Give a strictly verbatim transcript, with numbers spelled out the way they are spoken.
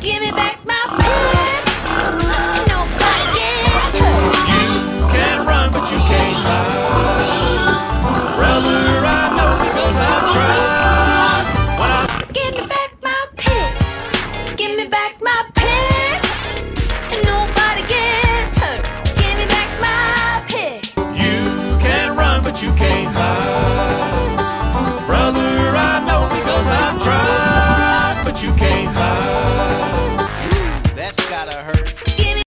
Give me back my